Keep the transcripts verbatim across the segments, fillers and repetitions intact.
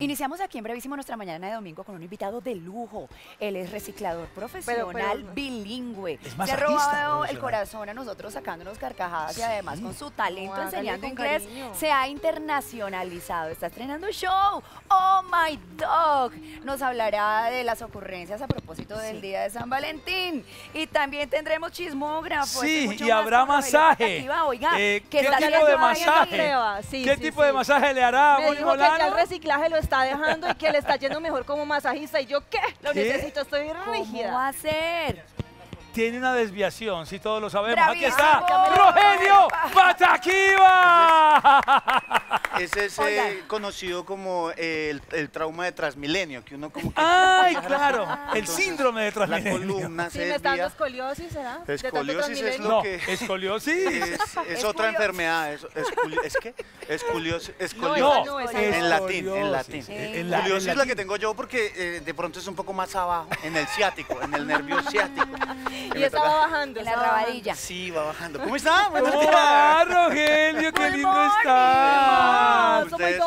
Iniciamos aquí en Bravísimo nuestra mañana de domingo con un invitado de lujo. Él es reciclador profesional, pero, pero, bilingüe. Es masajista. Se ha robado el corazón a nosotros sacándonos carcajadas, sí. Y además con su talento, no, enseñando inglés, cariño. Se ha internacionalizado. Está estrenando show, Oh My Dog. Nos hablará de las ocurrencias a propósito del, sí, Día de San Valentín. Y también tendremos chismógrafo. Sí, mucho y más habrá masaje. Oiga, eh, ¿qué, está tipo de masaje? Sí, ¿Qué sí, tipo sí. de masaje le hará? Me dijo que ya el reciclaje lo está dejando y que le está yendo mejor como masajista. ¿Y yo qué? Lo ¿Qué? necesito, estoy rígida. ¿Cómo va a ser? Tiene una desviación, si todos lo sabemos. Bravísimo. Aquí está Rogelio Patakiva. Ese es eh, conocido como eh, el, el trauma de Transmilenio, que uno como que... ¡Ay, claro! El Entonces, síndrome de Transmilenio. La columna se sí, desvía. ¿Me está escoliosis, será? Escoliosis es lo no, que... escoliosis. Es, es otra enfermedad. ¿Es, es, es qué? Escoliosis. Escoliosis. No, no, en latín, en latín. Sí. En la, escoliosis en es la que tengo yo porque eh, de pronto es un poco más abajo, en el ciático, en el nervio ciático. Y estaba bajando. En la rabadilla. Sí, va bajando. ¿Cómo está? ¿Cómo va, Rogelio? ¡Qué lindo está! Ustedes,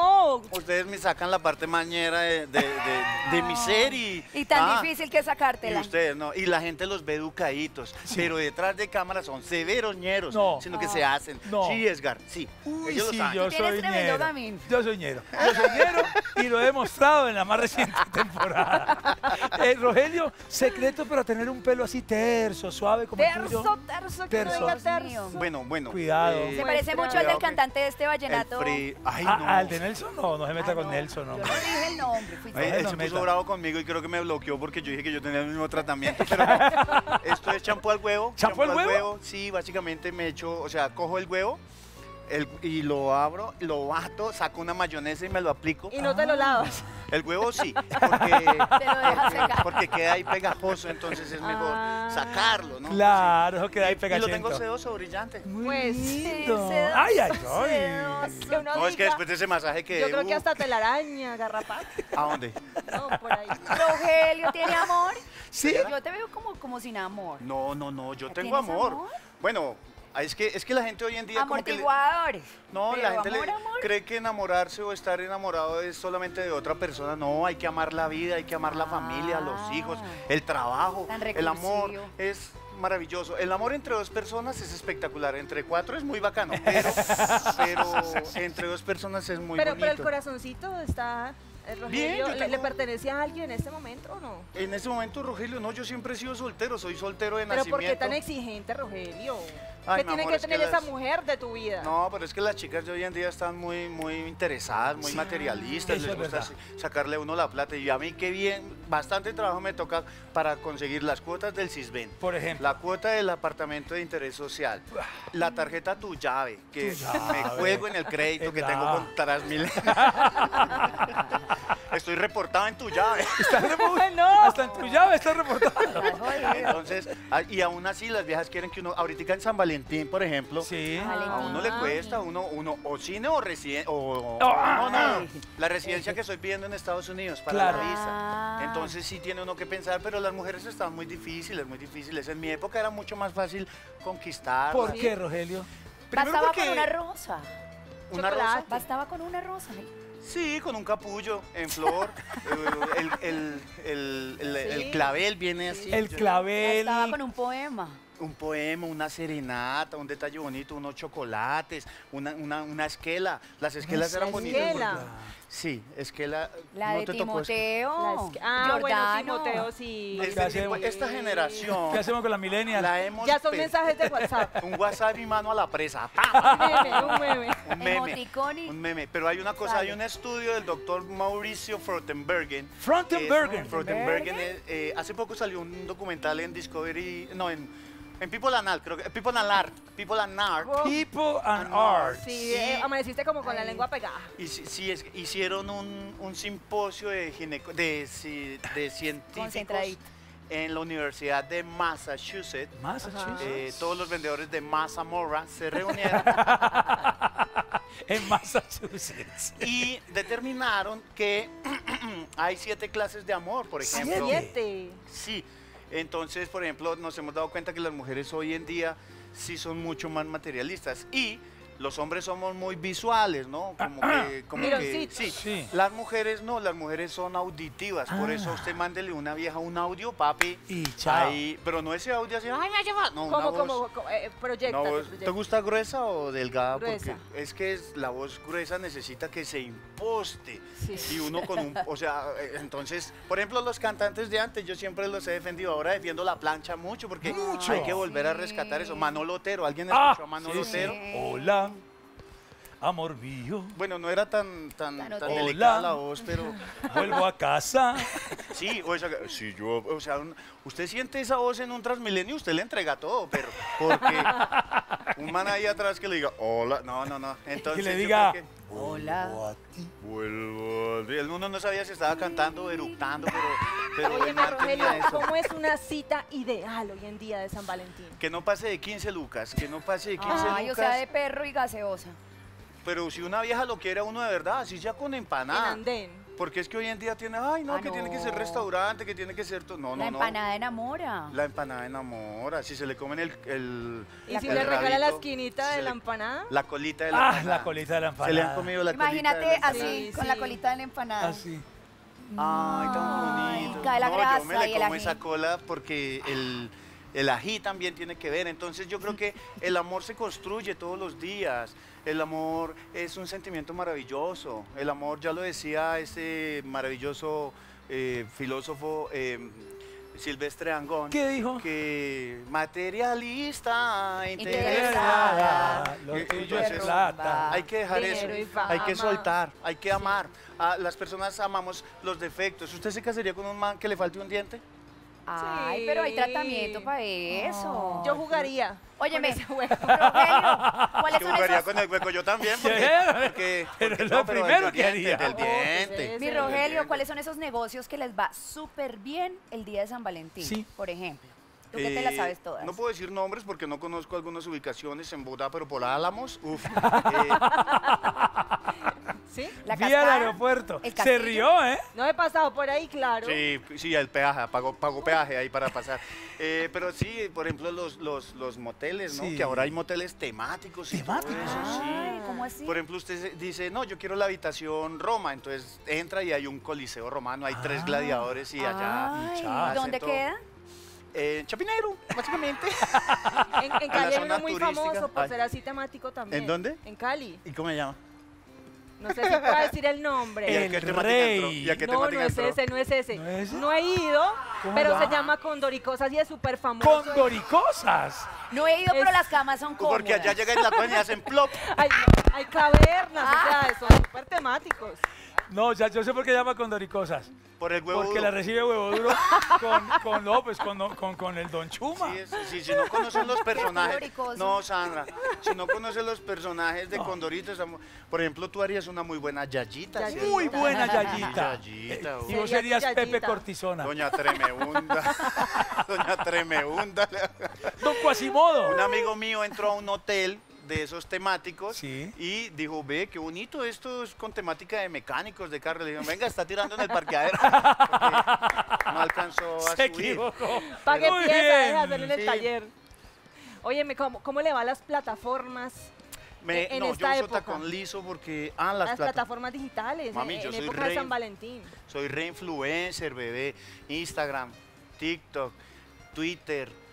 ustedes me sacan la parte mañera de, de, de, de mi ser y... Y tan ah, difícil que sacártela. Y ustedes, no. Y la gente los ve educaditos, sí, pero detrás de cámara son severos ñeros, no, sino que ah, se hacen. No. Sí, Edgar, sí. Uy, ellos sí, lo saben. Yo soy ñero. Yo soy ñero. Yo soy ñero y lo he demostrado en la más reciente temporada. Eh, Rogelio, secreto para tener un pelo así terso. Terzo, suave, como terzo, terzo, terzo, terzo. No terzo. Bueno, bueno. Cuidado. Eh, se parece mucho al del cantante de este vallenato. Ay, ah, no. ¿Al de Nelson? No, no se meta ah, con no. Nelson. No. Yo no dije el nombre. Fui Ay, él se puso bravo conmigo y creo que me bloqueó porque yo dije que yo tenía el mismo tratamiento. Pero esto es champú al huevo. ¿Champú al huevo? huevo? Sí, básicamente me echo, o sea, cojo el huevo. El, y lo abro, lo bato, saco una mayonesa y me lo aplico. ¿Y no te lo lavas? El huevo sí, porque, te lo dejas porque, secar. porque queda ahí pegajoso, entonces es mejor ah, sacarlo, ¿no? Claro, sí, queda ahí pegajoso. Y lo tengo sedoso, brillante. Muy pues, lindo. Sí, sedoso, ay, ay, ay. Sedoso. No, diga, es que después de ese masaje que... Yo creo uh, que hasta telaraña, garrapata. ¿A dónde? No, por ahí. ¿Rogelio tiene amor? Sí. Yo te veo como, como sin amor. No, no, no, yo tengo amor. amor. Bueno... Es que, es que la gente hoy en día... Amortiguadores. Como que le, no, la gente amor, le, amor. cree que enamorarse o estar enamorado es solamente de otra persona. No, hay que amar la vida, hay que amar ah, la familia, los hijos, el trabajo, el amor. Es maravilloso. El amor entre dos personas es espectacular. Entre cuatro es muy bacano, pero, pero entre dos personas es muy pero, bonito. Pero el corazoncito está... Rogelio, Bien, tengo... ¿le pertenece a alguien en este momento o no? En este momento, Rogelio, no, yo siempre he sido soltero, soy soltero de ¿Pero nacimiento. ¿Pero por qué tan exigente, Rogelio? Ay, ¿Qué tiene amor, que tener es que las... esa mujer de tu vida? No, pero es que las chicas de hoy en día están muy, muy interesadas, muy sí, materialistas, les gusta sacarle a uno la plata. Y a mí, qué bien, bastante trabajo me toca para conseguir las cuotas del CISBEN. Por ejemplo. La cuota del apartamento de interés social, la tarjeta Tu Llave, que tu llave. me juego en el crédito que tengo con Transmilenio. Estoy reportado en Tu Llave. ¿Estás reportado? No. Hasta en Tu Llave estás reportado. Entonces, y aún así las viejas quieren que uno, ahorita en San Valentín, por ejemplo, sí, a uno le cuesta, uno, uno o cine o residencia, o, no, no, no, la residencia que estoy pidiendo en Estados Unidos para claro. la visa. Entonces sí tiene uno que pensar, pero las mujeres están muy difíciles, muy difíciles. En mi época era mucho más fácil conquistar. ¿Por qué, Rogelio? Bastaba con una rosa. ¿Una rosa? Bastaba con una rosa. Sí, con un capullo en flor, el, el, el, el, el, el clavel viene así. El clavel. Estaba con un poema. Un poema, una serenata, un detalle bonito, unos chocolates, una, una, una esquela. Las esquelas eran bonitas. Esquela. Sí, esquela. La de Timoteo. Ah, bueno, Timoteo, sí. Esta generación. ¿Qué hacemos con las millennials? Ya son mensajes de WhatsApp. Un WhatsApp y mano a la presa. Un meme, un meme. Un meme. Pero hay una cosa, hay un estudio del doctor Mauricio Frontenbergen. Frontenbergen. Frontenbergen. Hace poco salió un documental en Discovery, no, en... En People and Art, creo que... People and Art. People and Art. People and Art. Sí, sí, amaneciste como con Ay. la lengua pegada. Y sí, sí es, hicieron un, un simposio de, gineco, de, de científicos en la Universidad de Massachusetts. Massachusetts. Eh, todos los vendedores de mazamorra se reunieron. En Massachusetts. Y determinaron que hay siete clases de amor, por ejemplo. ¿Siete? Sí. Entonces, por ejemplo, nos hemos dado cuenta que las mujeres hoy en día sí son mucho más materialistas y los hombres somos muy visuales, ¿no? Como que, como que sí. sí. Las mujeres no, las mujeres son auditivas. Ah. Por eso usted mándele una vieja un audio, papi. Y chao. Ahí, pero no ese audio así, ay, me ha llevado. No, ¿Cómo, una cómo, voz, cómo eh, proyecta, una voz, ¿te gusta gruesa o delgada? Gruesa. Porque es que es, la voz gruesa necesita que se imposte. Sí. Y uno con un, o sea, entonces, por ejemplo, los cantantes de antes, yo siempre los he defendido. Ahora defiendo la plancha mucho porque mucho. hay que volver sí. a rescatar eso. Manolo Otero, ¿alguien escuchó ah, a Manolo sí, Otero? Sí. Hola. Amor mío. Bueno, no era tan, tan, tan delicada la voz, pero... Vuelvo a casa. Sí, o sea, si yo, o sea un, usted siente esa voz en un Transmilenio, usted le entrega todo, pero porque un man ahí atrás que le diga, hola, no, no, no. Entonces, que le diga, que, hola. Vuelvo a ti. Vuelvo a ti. El mundo no sabía si estaba cantando, eructando, pero... pero Oye, Rogelio, ¿cómo es una cita ideal hoy en día de San Valentín? Que no pase de quince lucas, que no pase de quince lucas. Ay, o sea, de perro y gaseosa. Pero si una vieja lo quiere a uno de verdad, así ya con empanada. En andén. Porque es que hoy en día tiene, ay, no, ah, que no. tiene que ser restaurante, que tiene que ser... No, no, no. La empanada no. enamora. La empanada enamora. Si se le comen el... el ¿Y el si el le regala rabito, la esquinita de la empanada? La colita de la ah, empanada. Ah, la colita de la empanada. Se le han comido la Imagínate colita Imagínate así, sí, con sí. la colita de la empanada. Así. Ay, tan bonito. Ay, cae la no, grasa yo me le y como esa cola porque el... El ají también tiene que ver, entonces yo creo que el amor se construye todos los días, el amor es un sentimiento maravilloso, el amor, ya lo decía ese maravilloso eh, filósofo eh, Silvestre Angón. ¿Qué dijo? Que materialista, interesada, lo tuyo es plata. Hay que dejar eso, hay que soltar, hay que amar, ah, las personas amamos los defectos. ¿Usted se casaría con un man que le falte un diente? Ay, sí. pero hay tratamiento para eso. Oh, yo jugaría. Óyeme, ese hueco, Rogelio, ¿cuáles yo son jugaría esos? con el hueco yo también, porque... Sí, porque, pero porque lo no, pero primero que haría. Del diente. Oh, Mi Rogelio, ¿cuáles son esos negocios que les va súper bien el día de San Valentín, sí. por ejemplo? ¿Tú qué eh, te las sabes todas? No puedo decir nombres porque no conozco algunas ubicaciones en Bogotá, pero por Álamos, uff. eh, ¿Sí? La Vía al aeropuerto. Se rió, ¿eh? No he pasado por ahí, claro. Sí, sí, el peaje, pago, pago peaje ahí para pasar. Eh, pero sí, por ejemplo, los, los, los moteles, ¿no? Sí. Que ahora hay moteles temáticos. ¿Temáticos? Eso, Ay, sí. ¿Cómo así? Por ejemplo, usted dice, no, yo quiero la habitación Roma. Entonces entra y hay un coliseo romano, hay ah. tres gladiadores y allá. Ay, chas, ¿Dónde queda? En eh, Chapinero, básicamente. en, en Cali hay uno muy turística. famoso por Ay. ser así temático también. ¿En dónde? En Cali. ¿Y cómo se llama? No sé si puedo decir el nombre. ¿Y a qué temática entró? No, no es ese, no es ese. ¿No, es? no he ido, pero va? se llama Condoricosas y es súper famoso. ¿Condoricosas? No he ido, es... pero las camas son cómodas. Porque allá llegan las cosas y hacen plop. Hay, hay cavernas, ah. o sea, son súper temáticos. No, ya yo sé por qué llama Condoricosas. Por el huevo Porque duro. la recibe huevo duro con, con López, con, con, con el Don Chuma. Sí, sí, si no conocen los personajes... No, Sandra, si no conocen los personajes de no. Condoritos, por ejemplo, tú harías una muy buena Yayita. Yayita. ¿sí? Muy buena Yayita. Yayita y vos serías Yayita. Pepe Cortisona. Doña Tremebunda. Doña Tremebunda. Don Quasimodo. Un amigo mío entró a un hotel de esos temáticos, sí. y dijo, ve, qué bonito esto es con temática de mecánicos, de carros. Le dijeron, venga, está tirando en el parqueadero. No alcanzó a Se subir. Se equivocó. ¿Para qué piensa? Deja hacerlo en el sí. taller. Óyeme, ¿cómo, ¿cómo le va a las plataformas Me, en, en no, esta época? No, yo uso tacón liso porque... Ah, las, las plata plataformas digitales, Mami, en, yo en soy época re, de San Valentín. Soy re influencer, bebé. Instagram, TikTok, Twitter,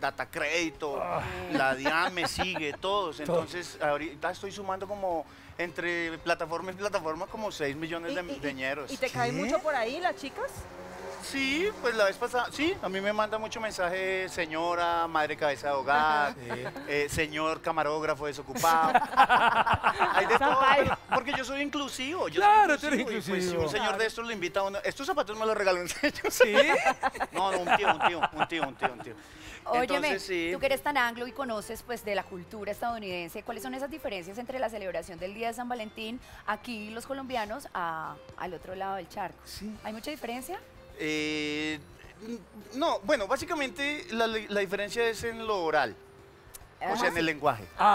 Data Crédito, oh. la D I A N me sigue, todos. Entonces, ahorita estoy sumando como entre plataforma y plataforma como seis millones de ñeros. ¿Y te cae mucho por ahí las chicas? Sí, pues la vez pasada, sí, a mí me manda mucho mensaje, señora, madre cabeza de hogar, sí. eh, señor camarógrafo desocupado. Hay de todo, porque yo soy inclusivo. Yo claro, soy inclusivo, tú eres inclusivo. Pues, si un señor de estos lo invita a uno, estos zapatos me los regaló un señor. ¿Sí? No, no, un tío, un tío, un tío, un tío, un tío. Entonces, Óyeme, sí. tú que eres tan anglo y conoces pues de la cultura estadounidense, ¿cuáles son esas diferencias entre la celebración del Día de San Valentín aquí los colombianos a, al otro lado del charco? Sí. ¿Hay mucha diferencia? Eh, no, bueno, básicamente la, la diferencia es en lo oral, Ajá. o sea, en el lenguaje. Ah.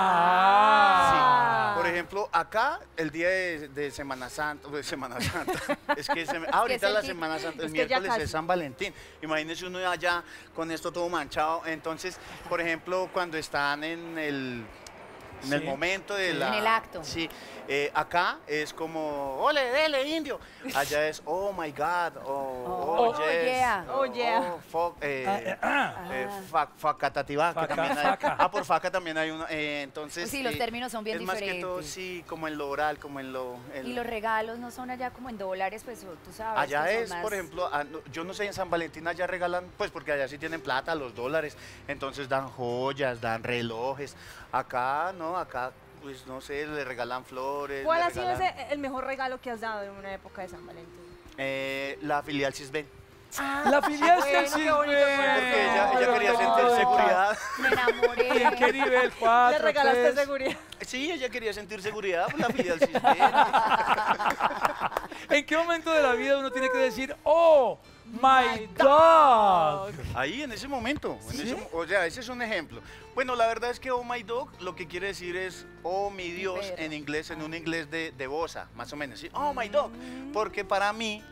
Sí. Por ejemplo, acá el día de, de Semana Santa, de Semana Santa, es que se, ah, ahorita es la Semana Santa, el miércoles es San Valentín. Imagínese uno allá con esto todo manchado. Entonces, por ejemplo, cuando están en el... en sí. el momento de sí. la... En el acto. Sí. Eh, acá es como, ole, dele, indio. Allá es, oh, my God, oh, oh, oh yes, yeah, oh, oh yeah. Oh, fuck, eh, ah, eh, ah. facatativá, faca, que también hay. Faca. Ah, por faca también hay una, eh, entonces... Pues sí, los eh, términos son bien es diferentes. Es más que todo, sí, como en lo oral, como en lo... En... Y los regalos no son allá como en dólares, pues tú sabes. Allá es, más... por ejemplo, yo no sé, en San Valentín allá regalan, pues porque allá sí tienen plata, los dólares, entonces dan joyas, dan relojes. Acá, ¿no? Acá, pues no sé, le regalan flores. ¿Cuál ha sido ese, el mejor regalo que has dado en una época de San Valentín? Eh, la filial CISBEN. Ah, la filial bueno, del CISBEN. Porque ella, ella quería no, sentir no, seguridad. Me enamoré. ¿En qué nivel? ¿Cuatro? ¿Le regalaste tres? Seguridad? Sí, ella quería sentir seguridad por la filial CISBEN. ¿En qué momento de la vida uno tiene que decir, oh, my dog? Ahí, en ese momento. ¿Sí? En ese, o sea, ese es un ejemplo. Bueno, la verdad es que oh, my dog lo que quiere decir es oh, mi Dios, Pero. en inglés, en un inglés de, de bosa, más o menos. ¿Sí? Oh, my dog. Porque para mí,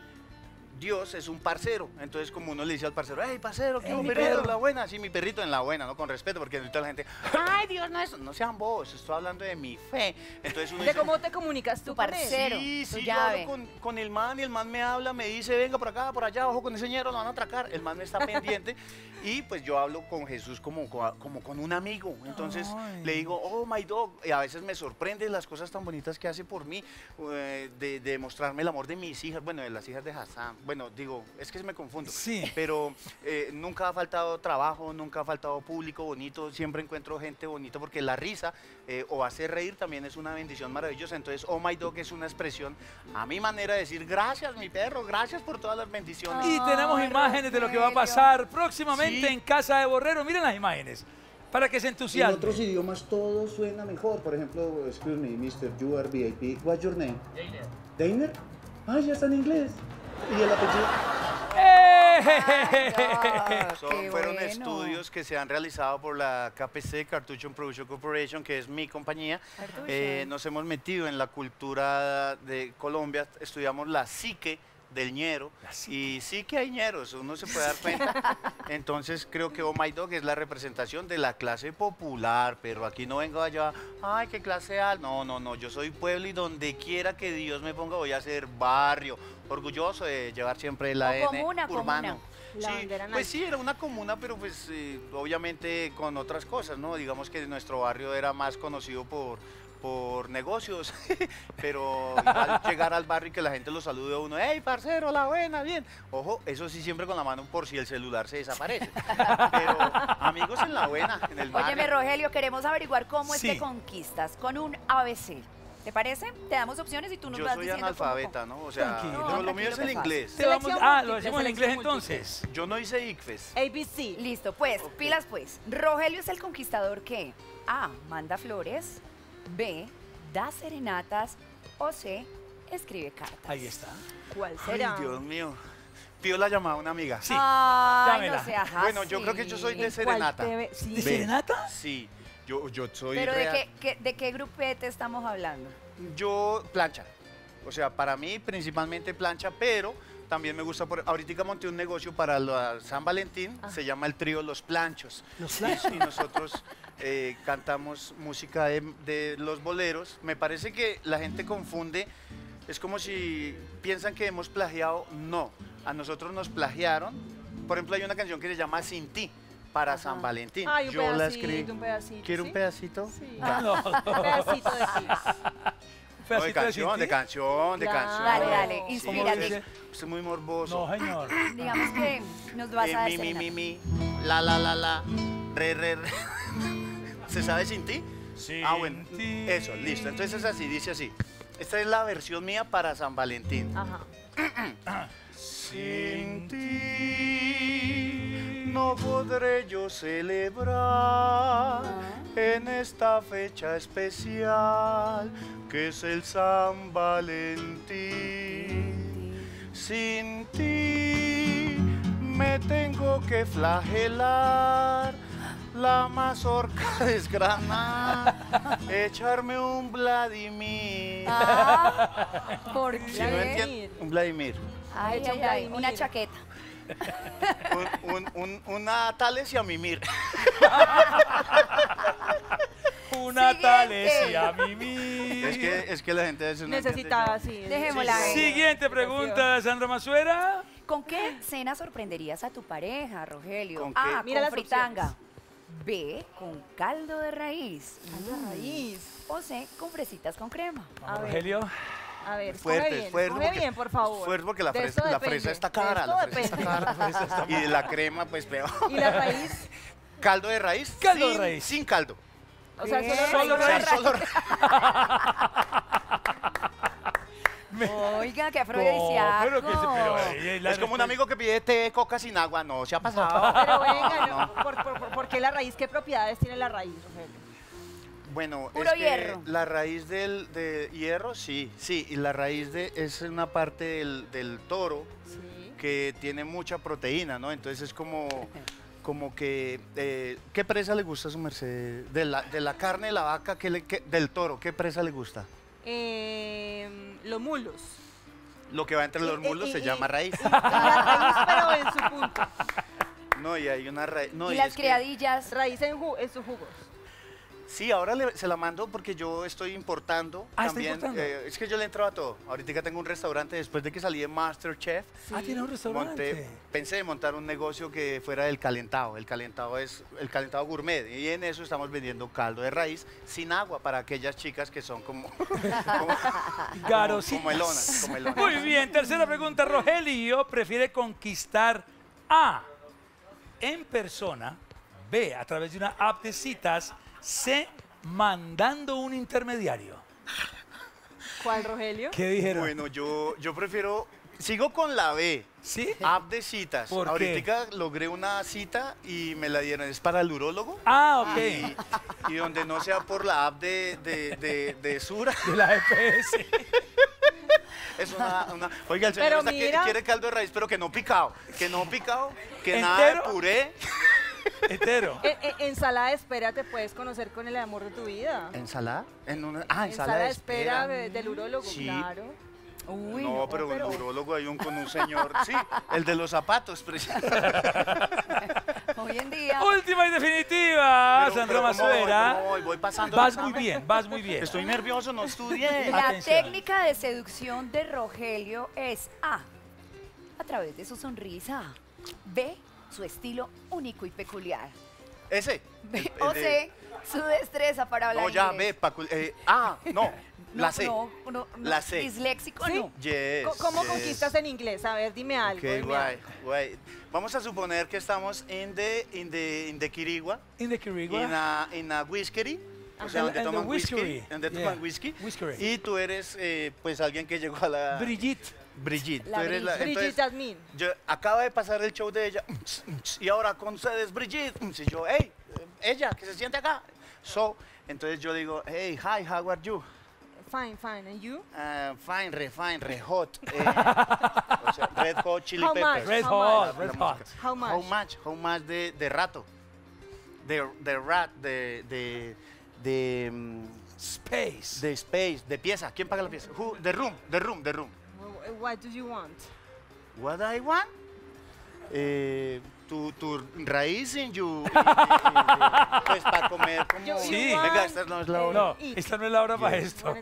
Dios es un parcero. Entonces, como uno le dice al parcero, hey, parcero, ¿qué un perrito en la buena? Sí, mi perrito en la buena, ¿no? Con respeto, porque toda la gente, ay, Dios, no es, no sean vos, estoy hablando de mi fe. Entonces uno ¿De dice, cómo te comunicas tú, parcero? Sí, sí, yo hablo con, con el man y el man me habla, me dice, venga por acá, por allá, ojo con ese ñero, lo van a atracar. El man me está pendiente y pues yo hablo con Jesús como, como con un amigo. Entonces ay. le digo, oh, my dog, y a veces me sorprende las cosas tan bonitas que hace por mí, eh, de, de mostrarme el amor de mis hijas, bueno, de las hijas de Hassan. Bueno, digo, es que me confundo, sí. pero eh, nunca ha faltado trabajo, nunca ha faltado público bonito, siempre encuentro gente bonita porque la risa eh, o hacer reír también es una bendición maravillosa. Entonces, oh my dog es una expresión, a mi manera de decir, gracias mi perro, gracias por todas las bendiciones. Y tenemos oh, imágenes de lo que va a pasar próximamente sí. en Casa de Borrero, miren las imágenes, para que se entusiasmen. En otros idiomas todo suena mejor, por ejemplo, excuse me, mister, you are V I P, what's your name? Dainer. Dainer? Ah, ya está en inglés. Y el apellido. Ay, no, Son, fueron bueno. estudios que se han realizado por la K P C, Cartucho Production Corporation, que es mi compañía. Eh, nos hemos metido en la cultura de Colombia, estudiamos la psique del ñero, y sí que hay ñeros, uno se puede dar cuenta. Entonces creo que oh, my dog es la representación de la clase popular, pero aquí no vengo allá, ay, qué clase A, no, no, no, yo soy pueblo y donde quiera que Dios me ponga voy a ser barrio, orgulloso de llevar siempre la N urbano. Comuna. La sí, pues sí, era una comuna, pero pues eh, obviamente con otras cosas, ¿no? Digamos que nuestro barrio era más conocido por... por negocios, pero igual llegar al barrio y que la gente lo salude a uno, hey, parcero, la buena, bien. Ojo, eso sí siempre con la mano por si el celular se desaparece. Pero amigos en la buena, en el barrio. Óyeme, Rogelio, queremos averiguar cómo sí. es que conquistas con un A B C. ¿Te parece? Te damos opciones y tú nos Yo vas diciendo Yo soy analfabeta, ¿no? O sea, no, no, lo mío es el inglés. Te vamos, ah, lo hacemos en inglés entonces. Yo no hice I C F E S. A B C. Listo, pues, okay. pilas pues. Rogelio es el conquistador que A, manda flores, B, da serenatas, o C, escribe cartas. Ahí está. ¿Cuál será? Ay, Dios mío. Pido la llamada a una amiga. Sí. Ay, no seas así. Bueno, yo creo que yo soy de serenata. ¿De ¿Sí? serenata? Sí. Yo, yo soy... ¿Pero real... de, qué, qué, de qué grupete estamos hablando? Yo, plancha. O sea, para mí, principalmente plancha, pero... También me gusta, por, ahorita monté un negocio para la San Valentín, ah. se llama el trío Los Planchos. Los Planchos. Y nosotros eh, cantamos música de, de los boleros. Me parece que la gente confunde, es como si piensan que hemos plagiado, no. A nosotros nos plagiaron, por ejemplo hay una canción que se llama Sin Ti. Para Ajá. San Valentín. Ay, un Yo pedacito, la escribí. Un pedacito, ¿Quiere ¿sí? un pedacito? Sí. Ah, no, no. Un pedacito de ti. No, de canción, de canción, de claro. canción. Dale, dale, inspírate. Usted es muy morboso. No, señor. Digamos que nos vas eh, a hacer. Mi, mi, mi, mi, la, la, la, la, re, re, re. ¿Se sabe Sin Ti? Sí. Ah, bueno, ti. Eso, listo. Entonces es así, dice así. Esta es la versión mía para San Valentín. Ajá. Sin ti no podré yo celebrar en esta fecha especial que es el San Valentín. Sin ti me tengo que flagelar, la mazorca desgranar, echarme un Vladimir. Ah, ¿por qué? Si no entiendo, un Vladimir. Ay, ay, ay, una chaqueta. un, un, un, una Tales y a mimir. cuna talecia mimí. Es que, es que la gente es una necesitaba, sí. Dejémosla. Sí. Siguiente pregunta, Sandra Mazuera. ¿Con qué cena sorprenderías a tu pareja, Rogelio? ¿Con A, mira con la fritanga. Opciones. B, con caldo de raíz. Caldo de raíz. O C, con fresitas con crema. A ver. Rogelio. A ver, fuerte, bien, fuerte. Porque, bien, por favor. Fuerte porque la fresa, la fresa está cara. La fresa está cara. La fresa está cara. Y la crema, pues peor. ¿Y la raíz? Caldo de raíz. Caldo de raíz. Sin caldo. O sea, solo, solo raíz. Solo raíz. Oiga, qué afrodisíaco. No, que es como un amigo que pide té, coca sin agua. No, se ha pasado. Pero venga, no. No. ¿Por, por, por, ¿por qué la raíz? ¿Qué propiedades tiene la raíz, Rogelio? Bueno, puro es hierro. Que la raíz del de hierro, sí, sí. Y la raíz de, es una parte del, del toro, sí, que tiene mucha proteína, ¿no? Entonces es como... como que, eh, ¿qué presa le gusta a su merced? De la, de la carne de la vaca, que le, que, del toro, ¿qué presa le gusta? Eh, los mulos. Lo que va entre los mulos y, se y, llama raíz. Y, y la raíz, pero en su punto. No, y hay una raíz. No, y, y las criadillas, que... raíz en, ju en sus jugos. Sí, ahora le, se la mando porque yo estoy importando ah, también. Importando. Eh, es que yo le entro a todo. Ahorita tengo un restaurante después de que salí de MasterChef. Sí. Ah, tiene un restaurante. Monté, pensé en montar un negocio que fuera del calentado. El calentado es el calentado gourmet. Y en eso estamos vendiendo caldo de raíz sin agua para aquellas chicas que son como... como, garositas. Como melonas, como melonas. Muy bien, tercera pregunta. Rogelio prefiere conquistar A, en persona, B, a través de una app de citas, C, mandando un intermediario. ¿Cuál, Rogelio? ¿Qué dijeron? Bueno, yo, yo prefiero... Sigo con la B. ¿Sí? App de citas. ¿Por ahorita qué? Logré una cita y me la dieron. Es para el urólogo. Ah, ok. Y, y donde no sea por la app de, de, de, de Sura. De la E P S. Es una, una... Oiga, el señor está que quiere caldo de raíz, pero que no picado. Que no picado, que ¿entero? Nada de puré. Entero. En, en, ensalada de espera te puedes conocer con el amor de tu vida. ¿Ensalada? En una, ah, ensalada, ensalada de espera, espera de, del urólogo, sí, claro. Uy, no, no, pero en el urólogo hay un con un señor, sí, el de los zapatos, precisamente. Hoy en día. Última y definitiva, pero, Sandra Mazuera. Voy, voy, voy pasando. Vas muy bien, vas muy bien. Estoy nervioso, no estudié. La atención. Técnica de seducción de Rogelio es A, a través de su sonrisa. B, su estilo único y peculiar. Ese. B, o C, de... su destreza para hablar. No, ya, inglés. B, eh, ah, no, no, la C. No, no, no, la C. Disléxico, ¿sí? No. Yes, ¿cómo yes. conquistas en inglés? A ver, dime algo. Okay, dime wait, algo. Wait. Vamos a suponer que estamos en the, in the, in the Quirigua. In the Quirigua. En la in a whiskery. O sea, donde toman whisky. Donde toman whisky. Y tú eres, eh, pues, alguien que llegó a la... Brigitte. Brigitte, la tú eres la, entonces, Brigitte yo acaba de pasar el show de ella y ahora con ustedes Brigitte y yo, hey, ella que se siente acá. So, entonces yo digo, hey, hi, how are you? Fine, fine, and you? Uh, fine, re fine, re hot. Eh, o sea, red hot chili how peppers. Much? Red hot, red hot. How much? How much? How much de, de rato? De, de rat, de, de, de um, space. De space, de pieza. ¿Quién paga la pieza? Who? The room, the room, the room. What do you want? What I want? Eh, tu, tu raíz en you. Eh, eh, pues para comer como... You, sí. You venga, esta no es la hora. No, esta no es la hora yes. para esto.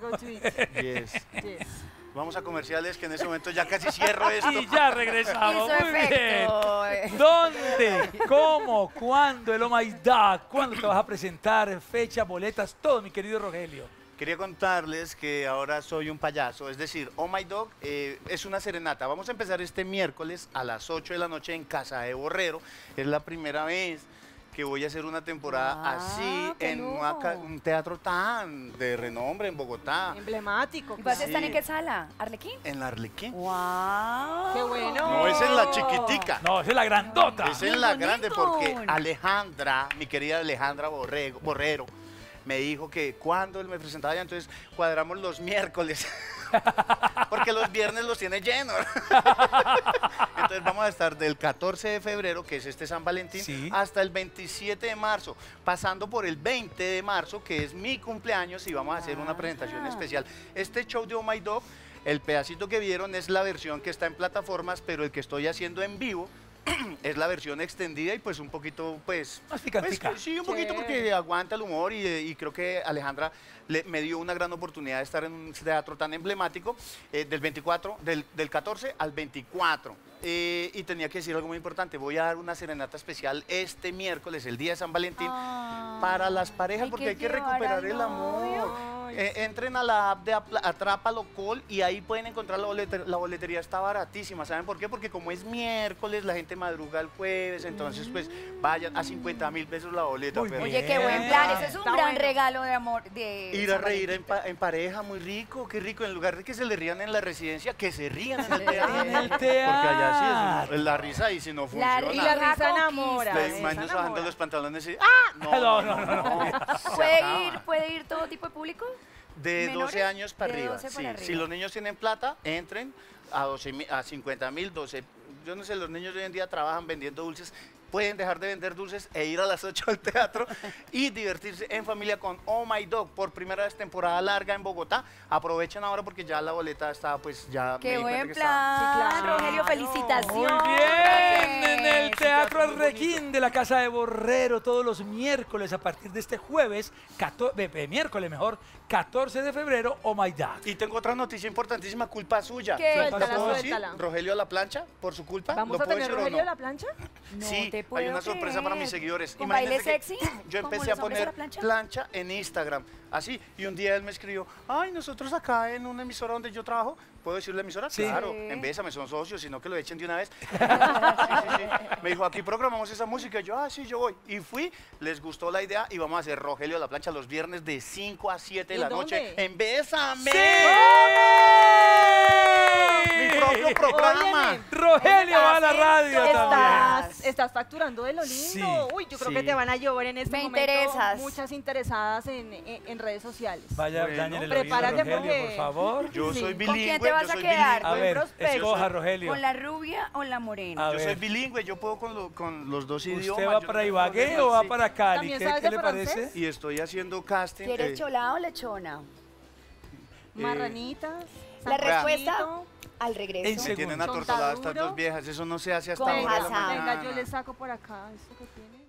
Yes. Yes. Vamos a comerciales que en ese momento ya casi cierro esto. Y ya regresamos. Muy bien. ¿Dónde? ¿Cómo? ¿Cuándo? El Oh My Dog. ¿Cuándo te vas a presentar? Fecha, boletas, todo, mi querido Rogelio. Quería contarles que ahora soy un payaso, es decir, Oh My Dog eh, es una serenata. Vamos a empezar este miércoles a las ocho de la noche en Casa de Borrero. Es la primera vez que voy a hacer una temporada ah, así en una, un teatro tan de renombre en Bogotá. Emblemático. ¿Y vas a estar en qué sala? ¿Arlequín? En la Arlequín. ¡Wow! ¡Qué bueno! No, es en la chiquitica. No, es en la grandota. Es en la grande porque Alejandra, mi querida Alejandra Borrego, Borrero, me dijo que cuando él me presentaba ya, entonces cuadramos los miércoles, porque los viernes los tiene llenos. Entonces vamos a estar del catorce de febrero, que es este San Valentín, ¿sí? hasta el veintisiete de marzo, pasando por el veinte de marzo, que es mi cumpleaños, y vamos a hacer una presentación especial. Este show de Oh My Dog, el pedacito que vieron es la versión que está en plataformas, pero el que estoy haciendo en vivo es la versión extendida y pues un poquito, pues... Más picantica. Pues, sí, un poquito, porque aguanta el humor y, y creo que Alejandra le, me dio una gran oportunidad de estar en un teatro tan emblemático, eh, del, veinticuatro, del, del catorce al veinticuatro. Eh, y tenía que decir algo muy importante. Voy a dar una serenata especial este miércoles, el día de San Valentín, oh, para las parejas, hay porque que hay que recuperar el amor. Eh, entren a la app de Atrápalo Call y ahí pueden encontrar la boletería. La boletería está baratísima. ¿Saben por qué? Porque como es miércoles, la gente madruga el jueves, entonces pues vayan a cincuenta mil pesos la boleta. Pero... Oye, qué buen plan. Eso es un está gran bueno. regalo de amor. De ir a reír en, pa en pareja, muy rico, qué rico. En lugar de que se le rían en la residencia, que se rían en el teatro. En el teatro. Porque allá sí, es un, la risa y si no funciona. La, y la risa enamora. Los maños bajando los pantalones y... ¡Ah! No, no, no, no, no, no. ¿Puede ir, ¿Puede ir todo tipo de público? De menores, doce años para, arriba. doce para sí. arriba. Si los niños tienen plata, entren a, doce, a cincuenta mil, doce. Yo no sé, los niños hoy en día trabajan vendiendo dulces. Pueden dejar de vender dulces e ir a las ocho al teatro y divertirse en familia con Oh My Dog por primera vez, temporada larga en Bogotá. Aprovechen ahora porque ya la boleta está, pues ya... ¡Qué buen plan! Que está... sí, claro. Rogelio, felicitaciones. Muy bien, en el Teatro Arlequín de la Casa de Borrero, todos los miércoles a partir de este jueves, catorce, miércoles mejor, catorce de febrero, Oh My Dog. Y tengo otra noticia importantísima, culpa suya. ¿Qué? ¿Lo puedo decir? Rogelio a la plancha, por su culpa. ¿Vamos a tener Rogelio a la plancha? No, sí. Te Hay una sorpresa creer. para mis seguidores. ¿Con baile sexy? Yo empecé a poner plancha? plancha en Instagram, así, y un día él me escribió, ay, nosotros acá en una emisora donde yo trabajo, ¿puedo decir la emisora? Sí. Claro, en Bésame son socios, sino que lo echen de una vez. sí, sí, sí. Me dijo, aquí programamos esa música, y yo, ah, sí, yo voy. Y fui, les gustó la idea, y vamos a hacer Rogelio a la plancha los viernes de cinco a siete de la dónde? noche en Bésame. ¡Sí! ¡Mi propio programa! Óyeme. ¡Rogelio va a la radio estás, también! Estás facturando de lo lindo. Sí, Uy, yo creo sí. que te van a llover en este Me momento. Interesas. Muchas interesadas en, en, en redes sociales. Vaya, bueno, el prepárate oído, Rogelio, porque... por favor. Yo sí. soy bilingüe. ¿Con quién te vas a quedar? A ver, escoja, Rogelio. ¿Con la rubia o la morena? A yo ver. soy bilingüe, yo puedo con, lo, con los dos ¿Usted idiomas. ¿Usted va para Ibagué o va para Cali? ¿Qué, ¿qué le francés? parece? Y estoy haciendo casting. ¿Quieres eh. cholada o lechona? Marranitas. La respuesta... Al regreso. Se tienen atortoladas estas dos viejas, eso no se hace hasta ahora. Venga, yo le saco por acá, esto que tiene.